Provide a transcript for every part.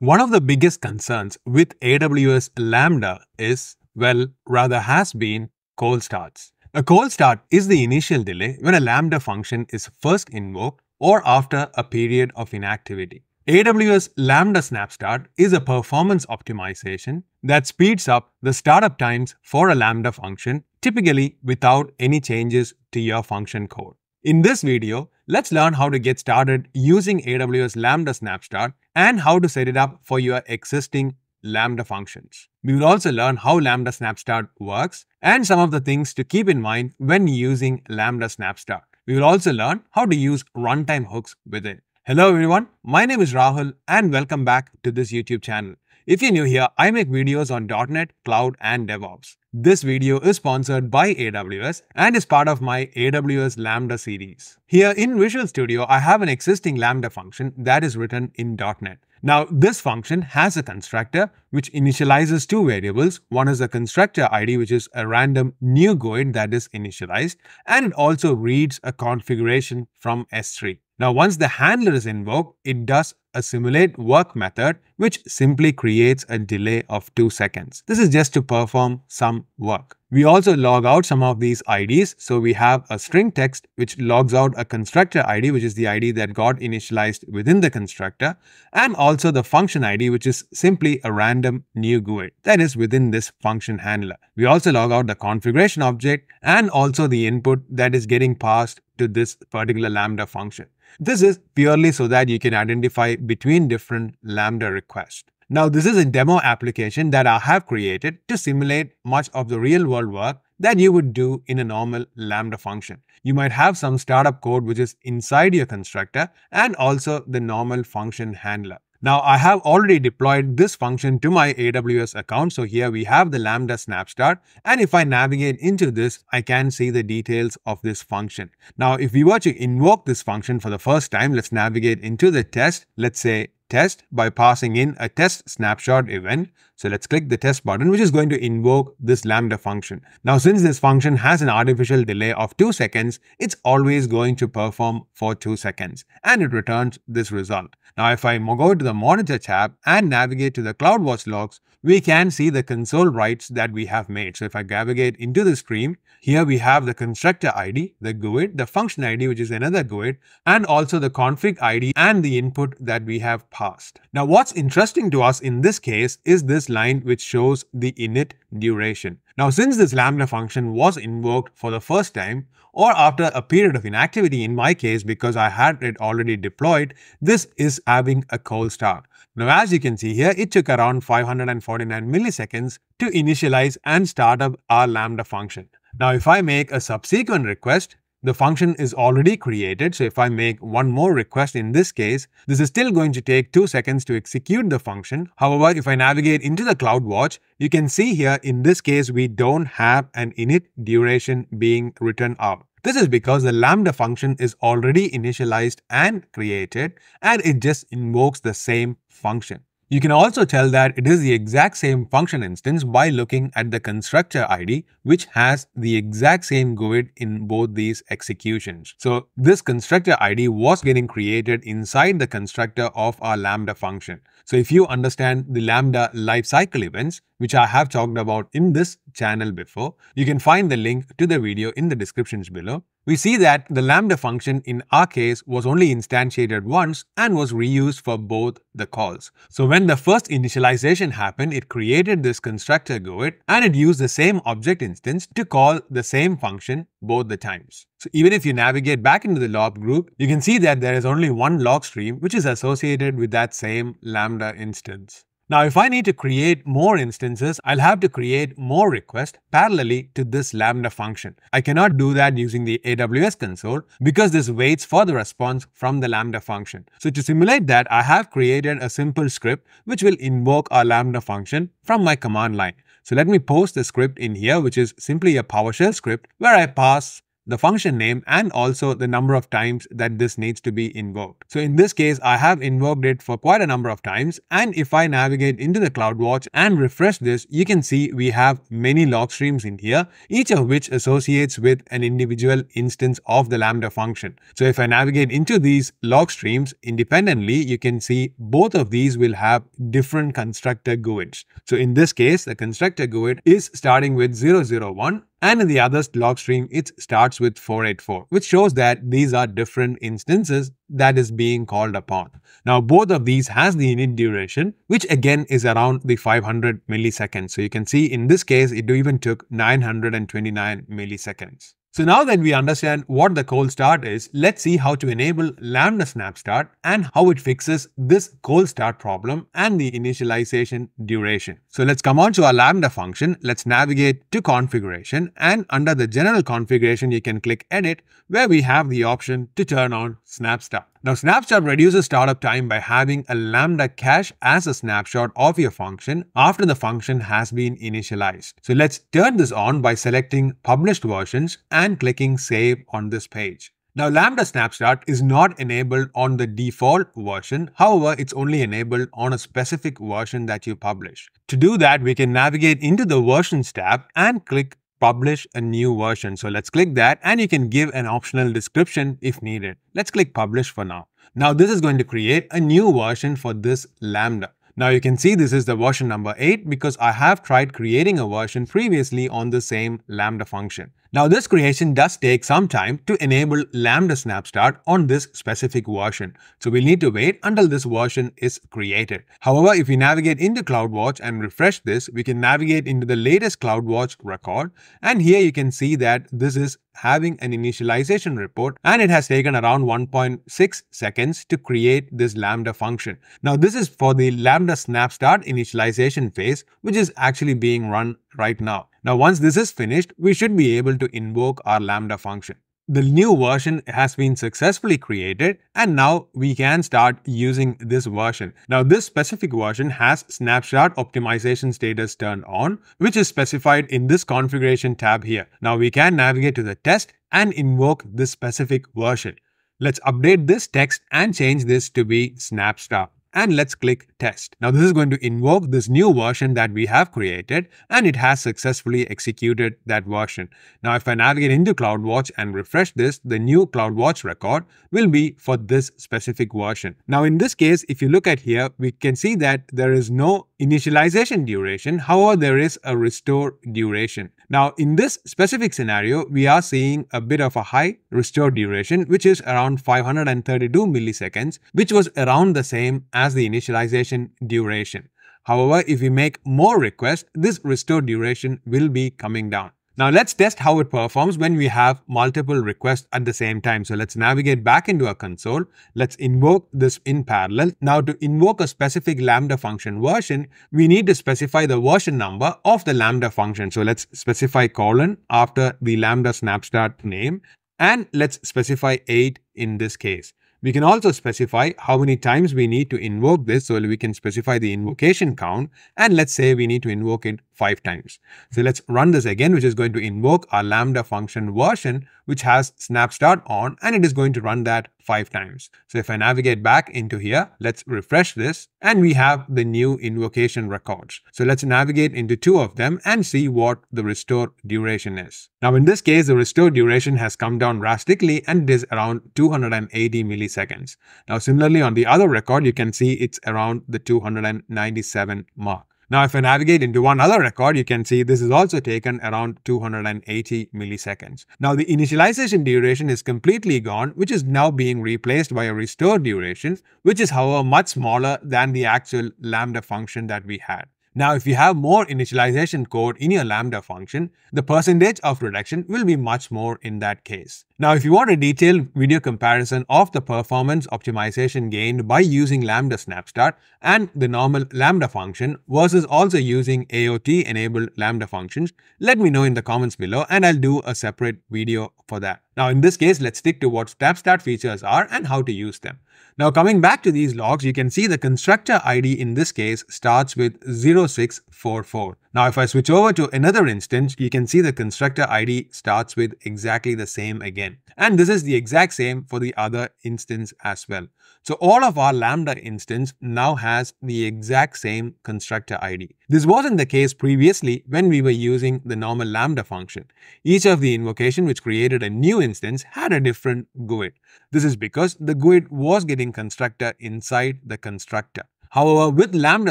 One of the biggest concerns with AWS Lambda is, well, rather has been, cold starts. A cold start is the initial delay when a Lambda function is first invoked or after a period of inactivity. AWS Lambda SnapStart is a performance optimization that speeds up the startup times for a Lambda function, typically without any changes to your function code. In this video, let's learn how to get started using AWS Lambda SnapStart and how to set it up for your existing Lambda functions. We will also learn how Lambda SnapStart works and some of the things to keep in mind when using Lambda SnapStart. We will also learn how to use runtime hooks with it. Hello everyone, my name is Rahul and welcome back to this YouTube channel. If you're new here, I make videos on .NET, Cloud and DevOps. This video is sponsored by AWS and is part of my AWS Lambda series. Here in Visual Studio, I have an existing Lambda function that is written in .NET. Now, this function has a constructor which initializes two variables. One is a constructor ID, which is a random new GUID that is initialized, and it also reads a configuration from S3. Now, once the handler is invoked, it does a simulate work method, which simply creates a delay of 2 seconds. This is just to perform some work. We also log out some of these IDs. So we have a string text, which logs out a constructor ID, which is the ID that got initialized within the constructor, and also the function ID, which is simply a random new GUID that is within this function handler. We also log out the configuration object and also the input that is getting passed to this particular Lambda function. This is purely so that you can identify between different Lambda requests. Now, this is a demo application that I have created to simulate much of the real-world work that you would do in a normal Lambda function. You might have some startup code which is inside your constructor and also the normal function handler. Now, I have already deployed this function to my AWS account. So here we have the Lambda SnapStart. And if I navigate into this, I can see the details of this function. Now, if we were to invoke this function for the first time, let's navigate into the test. Let's say test by passing in a test snapshot event. So let's click the test button, which is going to invoke this Lambda function. Now, since this function has an artificial delay of 2 seconds, it's always going to perform for 2 seconds and it returns this result. Now, if I go to the monitor tab and navigate to the CloudWatch logs, we can see the console writes that we have made. So if I navigate into the stream, here we have the constructor ID, the GUID, the function ID, which is another GUID, and also the config ID and the input that we have passed. Now, what's interesting to us in this case is this line which shows the init duration. Now, since this Lambda function was invoked for the first time, or after a period of inactivity in my case, because I had it already deployed, this is having a cold start. Now, as you can see here, it took around 549 milliseconds to initialize and start up our Lambda function. Now, if I make a subsequent request, the function is already created. So if I make one more request in this case, this is still going to take 2 seconds to execute the function. However, if I navigate into the CloudWatch, you can see here in this case, we don't have an init duration being written out. This is because the Lambda function is already initialized and created, and it just invokes the same function. You can also tell that it is the exact same function instance by looking at the constructor ID, which has the exact same GUID in both these executions. So this constructor ID was getting created inside the constructor of our Lambda function. So if you understand the Lambda lifecycle events, which I have talked about in this channel before, you can find the link to the video in the descriptions below. We see that the Lambda function in our case was only instantiated once and was reused for both the calls. So when the first initialization happened, it created this constructor GUID and it used the same object instance to call the same function both the times. So even if you navigate back into the log group, you can see that there is only one log stream which is associated with that same Lambda instance. Now, if I need to create more instances, I'll have to create more requests parallelly to this Lambda function. I cannot do that using the AWS console because this waits for the response from the Lambda function. So to simulate that, I have created a simple script which will invoke our Lambda function from my command line. So let me post the script in here, which is simply a PowerShell script where I pass the function name, and also the number of times that this needs to be invoked. So in this case, I have invoked it for quite a number of times, and if I navigate into the CloudWatch and refresh this, you can see we have many log streams in here, each of which associates with an individual instance of the Lambda function. So if I navigate into these log streams independently, you can see both of these will have different constructor GUIDs. So in this case, the constructor GUID is starting with 001, and in the other log stream, it starts with 484, which shows that these are different instances that is being called upon. Now, both of these has the init duration, which again is around the 500 milliseconds. So you can see in this case, it even took 929 milliseconds. So now that we understand what the cold start is, let's see how to enable Lambda SnapStart and how it fixes this cold start problem and the initialization duration. So let's come on to our Lambda function. Let's navigate to configuration, and under the general configuration, you can click edit, where we have the option to turn on SnapStart. Now, SnapStart reduces startup time by having a Lambda cache as a snapshot of your function after the function has been initialized. So let's turn this on by selecting published versions and clicking save on this page. Now, Lambda SnapStart is not enabled on the default version. However, it's only enabled on a specific version that you publish. To do that, we can navigate into the versions tab and click publish a new version. So let's click that, and you can give an optional description if needed. Let's click publish for now. Now, this is going to create a new version for this Lambda. Now you can see this is the version number 8 because I have tried creating a version previously on the same Lambda function. Now this creation does take some time to enable Lambda SnapStart on this specific version. So we'll need to wait until this version is created. However, if we navigate into CloudWatch and refresh this, we can navigate into the latest CloudWatch record. And here you can see that this is having an initialization report, and it has taken around 1.6 seconds to create this Lambda function. Now this is for the Lambda SnapStart initialization phase, which is actually being run right now. Now once this is finished, we should be able to invoke our Lambda function. The new version has been successfully created, and now we can start using this version. Now this specific version has snapshot optimization status turned on, which is specified in this configuration tab here. Now we can navigate to the test and invoke this specific version. Let's update this text and change this to be SnapStart. And let's click test. Now this is going to invoke this new version that we have created, and it has successfully executed that version. Now if I navigate into CloudWatch and refresh this, the new CloudWatch record will be for this specific version. Now in this case, if you look at here, we can see that there is no initialization duration. However, there is a restore duration. Now in this specific scenario, we are seeing a bit of a high restore duration, which is around 532 milliseconds, which was around the same as the initialization duration. However, if we make more requests, this restore duration will be coming down. Now let's test how it performs when we have multiple requests at the same time. So let's navigate back into our console. Let's invoke this in parallel. Now to invoke a specific Lambda function version, we need to specify the version number of the Lambda function. So let's specify colon after the Lambda SnapStart name, and let's specify 8 in this case. We can also specify how many times we need to invoke this, so we can specify the invocation count, and let's say we need to invoke it 5 times. So let's run this again, which is going to invoke our Lambda function version, which has SnapStart on, and it is going to run that 5 times. So if I navigate back into here, let's refresh this, and we have the new invocation records. So let's navigate into 2 of them and see what the restore duration is. Now in this case, the restore duration has come down drastically, and it is around 280 milliseconds. Now similarly on the other record, you can see it's around the 297 mark. Now if I navigate into one other record, you can see this is also taken around 280 milliseconds. Now the initialization duration is completely gone, which is now being replaced by a restore duration, which is however much smaller than the actual Lambda function that we had. Now if you have more initialization code in your Lambda function, the percentage of reduction will be much more in that case. Now if you want a detailed video comparison of the performance optimization gained by using Lambda SnapStart and the normal Lambda function versus also using AOT enabled Lambda functions, let me know in the comments below, and I'll do a separate video for that. Now in this case, let's stick to what SnapStart features are and how to use them. Now coming back to these logs, you can see the constructor ID in this case starts with 0644. Now if I switch over to another instance, you can see the constructor ID starts with exactly the same again. And this is the exact same for the other instance as well. So all of our Lambda instance now has the exact same constructor ID. This wasn't the case previously when we were using the normal Lambda function. Each of the invocation which created a new instance had a different GUID. This is because the GUID was getting constructor inside the constructor. However, with Lambda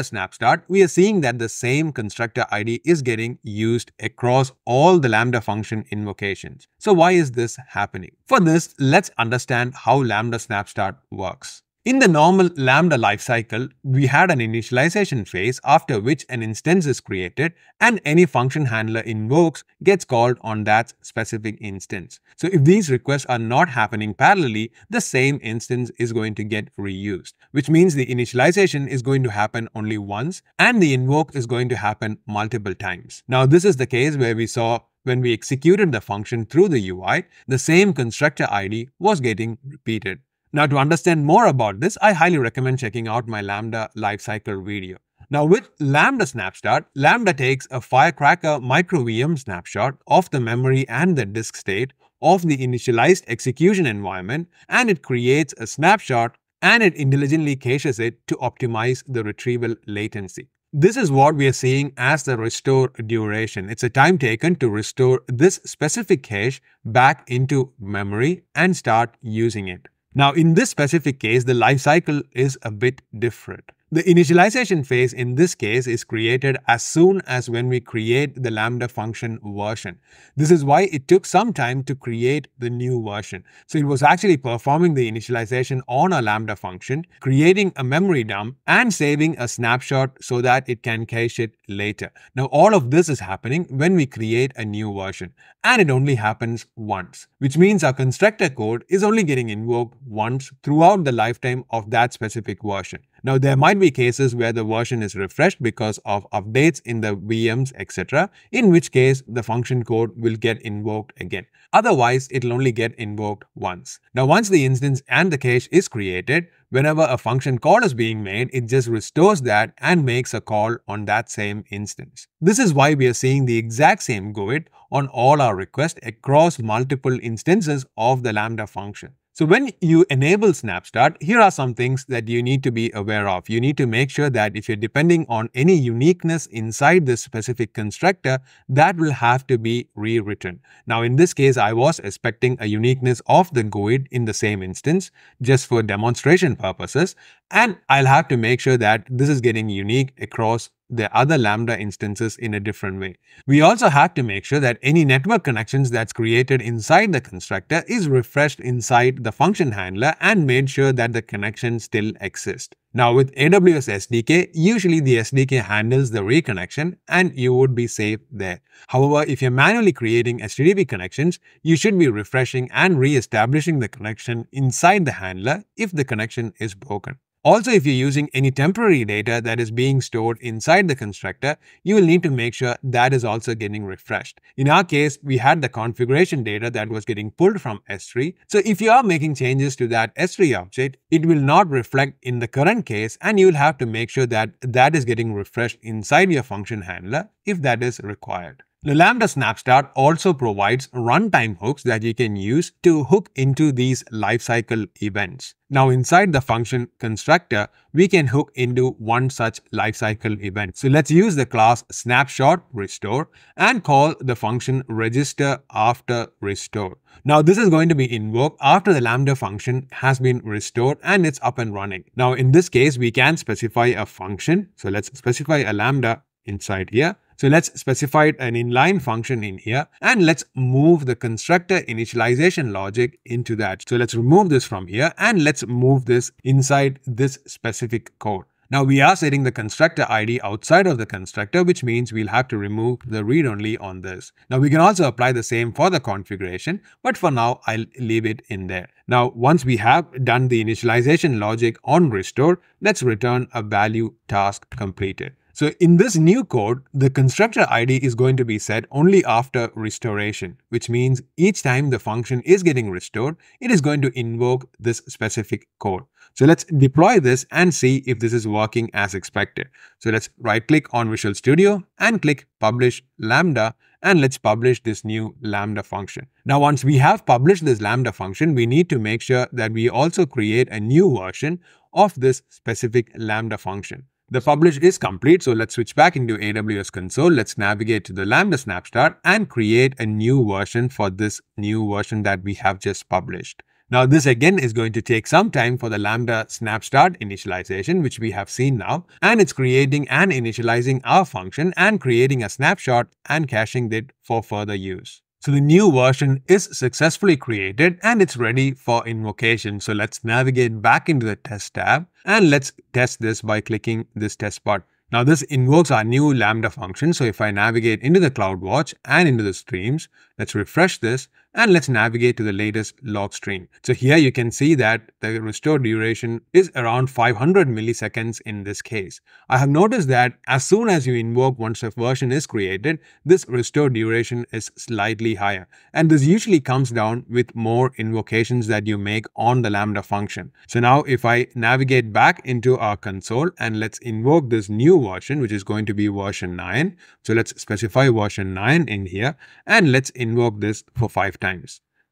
SnapStart, we are seeing that the same constructor ID is getting used across all the Lambda function invocations. So why is this happening? For this, let's understand how Lambda SnapStart works. In the normal Lambda lifecycle, we had an initialization phase after which an instance is created and any function handler invokes gets called on that specific instance. So if these requests are not happening parallelly, the same instance is going to get reused, which means the initialization is going to happen only once and the invoke is going to happen multiple times. Now this is the case where we saw when we executed the function through the UI, the same constructor ID was getting repeated. Now to understand more about this, I highly recommend checking out my Lambda lifecycle video. Now with Lambda SnapStart, Lambda takes a Firecracker micro-VM snapshot of the memory and the disk state of the initialized execution environment, and it creates a snapshot and it intelligently caches it to optimize the retrieval latency. This is what we are seeing as the restore duration. It's a time taken to restore this specific cache back into memory and start using it. Now, in this specific case, the lifecycle is a bit different. The initialization phase in this case is created as soon as when we create the Lambda function version. This is why it took some time to create the new version. So it was actually performing the initialization on a Lambda function, creating a memory dump and saving a snapshot so that it can cache it later. Now all of this is happening when we create a new version, and it only happens once, which means our constructor code is only getting invoked once throughout the lifetime of that specific version. Now, there might be cases where the version is refreshed because of updates in the VMs, etc., in which case the function code will get invoked again. Otherwise, it'll only get invoked once. Now, once the instance and the cache is created, whenever a function call is being made, it just restores that and makes a call on that same instance. This is why we are seeing the exact same GUID on all our requests across multiple instances of the Lambda function. So when you enable SnapStart, here are some things that you need to be aware of. You need to make sure that if you're depending on any uniqueness inside this specific constructor, that will have to be rewritten. Now in this case, I was expecting a uniqueness of the GUID in the same instance, just for demonstration purposes. And I'll have to make sure that this is getting unique across the other Lambda instances in a different way. We also have to make sure that any network connections that's created inside the constructor is refreshed inside the function handler and made sure that the connections still exist. Now with AWS SDK, usually the SDK handles the reconnection and you would be safe there. However, if you're manually creating HTTP connections, you should be refreshing and re-establishing the connection inside the handler if the connection is broken. Also, if you're using any temporary data that is being stored inside the constructor, you will need to make sure that is also getting refreshed. In our case, we had the configuration data that was getting pulled from S3. So if you are making changes to that S3 object, it will not reflect in the current case, and you will have to make sure that that is getting refreshed inside your function handler if that is required. The Lambda SnapStart also provides runtime hooks that you can use to hook into these lifecycle events. Now inside the function constructor, we can hook into one such lifecycle event. So let's use the class snapshot restore and call the function register after restore. Now this is going to be invoked after the Lambda function has been restored and it's up and running. Now in this case, we can specify a function. So let's specify a Lambda inside here. So let's specify an inline function in here and let's move the constructor initialization logic into that. So let's remove this from here and let's move this inside this specific code. Now we are setting the constructor ID outside of the constructor, which means we'll have to remove the read-only on this. Now we can also apply the same for the configuration, but for now I'll leave it in there. Now once we have done the initialization logic on restore, let's return a value task completed. So in this new code, the constructor ID is going to be set only after restoration, which means each time the function is getting restored, it is going to invoke this specific code. So let's deploy this and see if this is working as expected. So let's right click on Visual Studio and click Publish Lambda, and let's publish this new Lambda function. Now, once we have published this Lambda function, we need to make sure that we also create a new version of this specific Lambda function. The publish is complete, so let's switch back into AWS console. Let's navigate to the Lambda SnapStart and create a new version for this new version that we have just published. Now, this again is going to take some time for the Lambda SnapStart initialization, which we have seen now, and it's creating and initializing our function and creating a snapshot and caching it for further use. So the new version is successfully created and it's ready for invocation. So let's navigate back into the test tab and let's test this by clicking this test button. Now this invokes our new Lambda function. So if I navigate into the CloudWatch and into the streams, let's refresh this and let's navigate to the latest log stream. So here you can see that the restore duration is around 500 milliseconds in this case. I have noticed that as soon as you invoke, once a version is created, this restore duration is slightly higher. And this usually comes down with more invocations that you make on the Lambda function. So now if I navigate back into our console and let's invoke this new version, which is going to be version 9. So let's specify version 9 in here and let's invoke this for 5 times.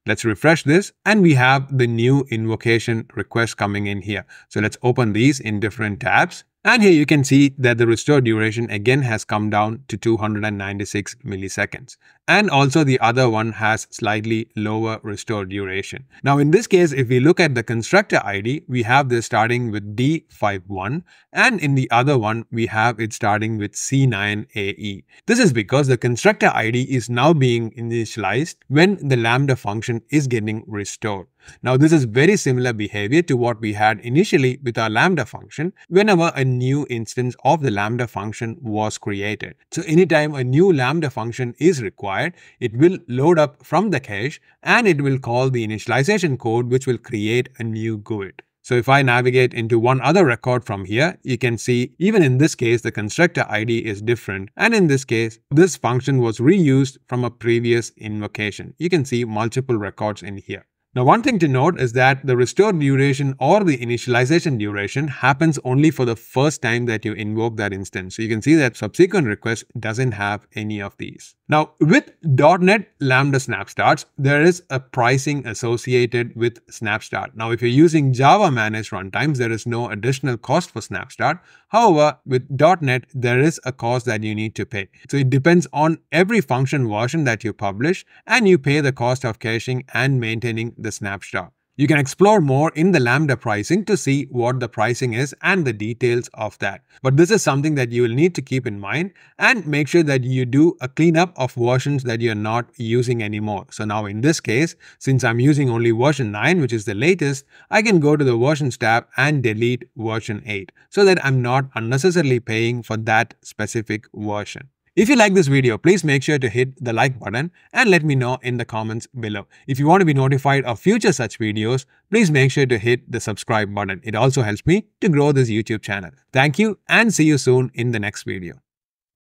Let's refresh this and we have the new invocation request coming in here. So let's open these in different tabs. And here you can see that the restore duration again has come down to 296 milliseconds. And also the other one has slightly lower restore duration. Now in this case, if we look at the constructor ID, we have this starting with D51. And in the other one, we have it starting with C9AE. This is because the constructor ID is now being initialized when the Lambda function is getting restored. Now this is very similar behavior to what we had initially with our Lambda function whenever a new instance of the Lambda function was created. So anytime a new Lambda function is required, it will load up from the cache and it will call the initialization code, which will create a new GUID. So if I navigate into one other record from here, you can see even in this case, the constructor ID is different. And in this case, this function was reused from a previous invocation. You can see multiple records in here. Now, one thing to note is that the restore duration or the initialization duration happens only for the first time that you invoke that instance. So you can see that subsequent request doesn't have any of these. Now, with .NET Lambda SnapStarts, there is a pricing associated with SnapStart. Now, if you're using Java managed runtimes, there is no additional cost for SnapStart. However, with .NET, there is a cost that you need to pay. So it depends on every function version that you publish, and you pay the cost of caching and maintaining the snapshot. You can explore more in the Lambda pricing to see what the pricing is and the details of that. But this is something that you will need to keep in mind and make sure that you do a cleanup of versions that you're not using anymore. So now in this case, since I'm using only version 9, which is the latest, I can go to the versions tab and delete version 8 so that I'm not unnecessarily paying for that specific version. If you like this video, please make sure to hit the like button and let me know in the comments below. If you want to be notified of future such videos, please make sure to hit the subscribe button. It also helps me to grow this YouTube channel. Thank you and see you soon in the next video.